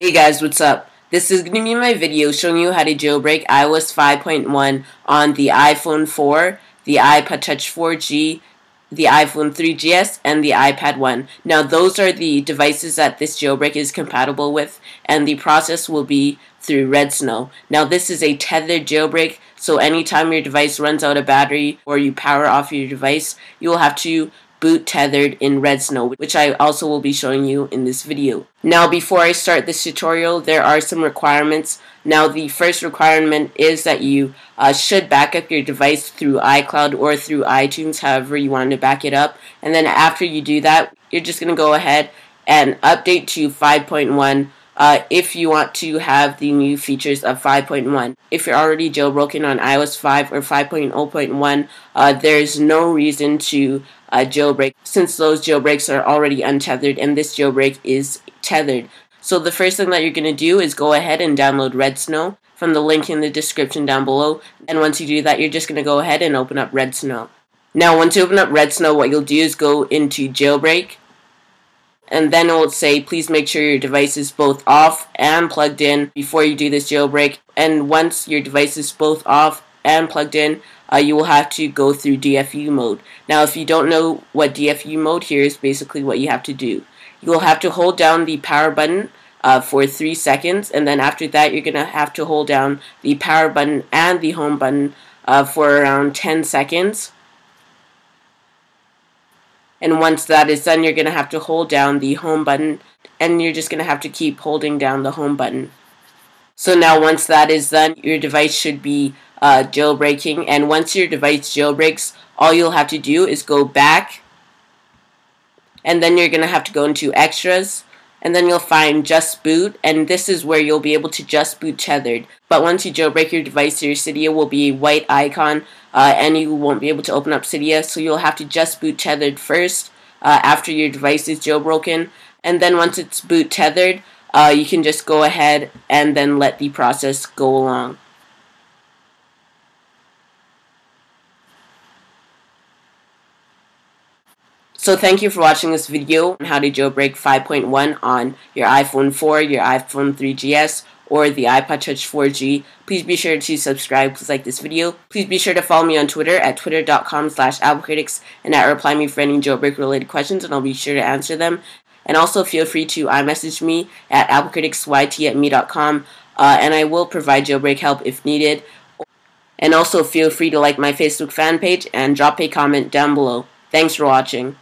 Hey guys, what's up? This is going to be my video showing you how to jailbreak iOS 5.1 on the iPhone 4, the iPod Touch 4G, the iPhone 3GS, and the iPad 1. Now those are the devices that this jailbreak is compatible with, and the process will be through Redsn0w. Now this is a tethered jailbreak, so anytime your device runs out of battery or you power off your device, you will have to boot tethered in Redsn0w, which I also will be showing you in this video. Now before I start this tutorial, there are some requirements. Now the first requirement is that you should back up your device through iCloud or through iTunes, however you want to back it up. And then after you do that, you're just going to go ahead and update to 5.1 if you want to have the new features of 5.1. If you're already jailbroken on iOS 5 or 5.0.1, there's no reason to jailbreak, since those jailbreaks are already untethered and this jailbreak is tethered. So the first thing that you're going to do is go ahead and download Redsn0w from the link in the description down below, and once you do that, you're just going to go ahead and open up Redsn0w. Now once you open up Redsn0w, what you'll do is go into jailbreak, and then it will say please make sure your device is both off and plugged in before you do this jailbreak. And once your device is both off and plugged in, you will have to go through DFU mode. Now if you don't know what DFU mode, here is basically what you have to do. You will have to hold down the power button for 3 seconds, and then after that you're going to have to hold down the power button and the home button for around 10 seconds. And once that is done, you're going to have to hold down the home button, and you're just going to have to keep holding down the home button. So now once that is done, your device should be jailbreaking, and once your device jailbreaks, all you'll have to do is go back, and then you're going to have to go into extras, and then you'll find just boot, and this is where you'll be able to just boot tethered. But once you jailbreak your device, your Cydia will be a white icon, and you won't be able to open up Cydia, so you'll have to just boot tethered first after your device is jailbroken, and then once it's boot tethered, you can just go ahead and then let the process go along. So thank you for watching this video on how to jailbreak 5.1 on your iPhone 4, your iPhone 3GS, or the iPod Touch 4G. Please be sure to subscribe, please like this video. Please be sure to follow me on Twitter at twitter.com/applecritics and at reply me for any jailbreak related questions, and I'll be sure to answer them. And also feel free to iMessage me at applecriticsYT@me.com, and I will provide jailbreak help if needed. And also feel free to like my Facebook fan page and drop a comment down below. Thanks for watching.